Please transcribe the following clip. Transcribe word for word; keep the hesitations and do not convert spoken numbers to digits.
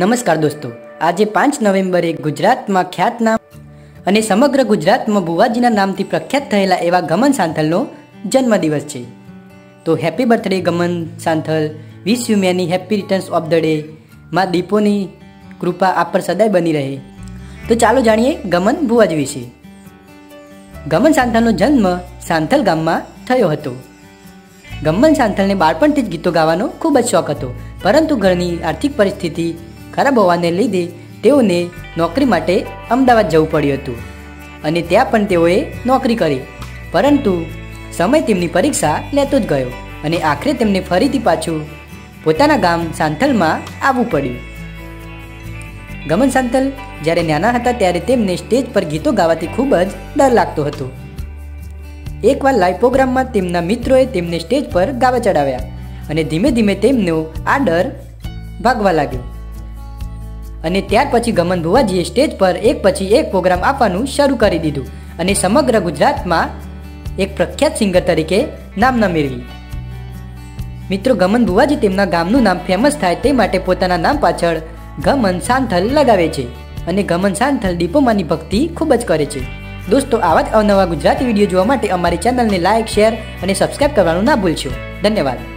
નમસ્કાર દોસ્તો, આજે પાંચ નવેમ્બરે ગુજરાતમાં ખ્યાતનામ અને સમગ્ર ગુજરાતમાં ભુવાજીના નામથી પ્રખ્યાત થયેલા એવા ગમન સાંથલનો જન્મદિવસ છે. તો happy birthday Gaman Santhal, wish you many happy returns of the day. માં દીપોની કૃપા આપ પર સદાય બની રહે. તો ચાલો જાણીએ ગમન ભુવાજી વિશે. ગમન સાંથલનો જન્મ સાંથલ ગામમાં થયો હતો. ગમન સાંથલને બાળપણથી જ ગીતો ગાવાનો ખૂબ જ શોખ હતો, પરંતુ ઘરની આર્થિક પરિસ્થિતિ ખરાબ હોવાને લીધે તેઓને નોકરી માટે અમદાવાદ જવું પડ્યું હતું અને ત્યાં પણ તેઓએ નોકરી કરી, પરંતુ સમય તેમની પરીક્ષા લેતો જ ગયો અને આખરે તેમને ફરીથી પાછું પોતાના ગામ સાંથલમાં આવવું પડ્યું. ગમન સાંથલ જ્યારે નાના હતા ત્યારે તેમને સ્ટેજ પર ગીતો ગાવાથી ખૂબ જ ડર લાગતો હતો. એકવાર લાઈવ પ્રોગ્રામમાં તેમના મિત્રોએ તેમને સ્ટેજ પર ગાવા ચડાવ્યા અને ધીમે ધીમે તેમનો આ ડર ભાગવા લાગ્યો અને ત્યાર પછી ગમન ભુવાજીએ સ્ટેજ પર એક પછી એક પ્રોગ્રામ આપવાનું શરૂ કરી દીધું અને સમગ્ર ગુજરાતમાં એક પ્રખ્યાત સિંગર તરીકે નામના મેળવી. મિત્રો, ગમન ભુવાજી તેમના ગામનું નામ ફેમસ થાય તે માટે પોતાના નામ પાછળ ગમન સાંથલ લગાવે છે અને ગમન સાંથલ દીપોમાંની ભક્તિ ખૂબ જ કરે છે. દોસ્તો, આવા જ અવનવા ગુજરાતી વિડીયો જોવા માટે અમારી ચેનલને લાઇક, શેર અને સબસ્ક્રાઈબ કરવાનું ના ભૂલશો. ધન્યવાદ.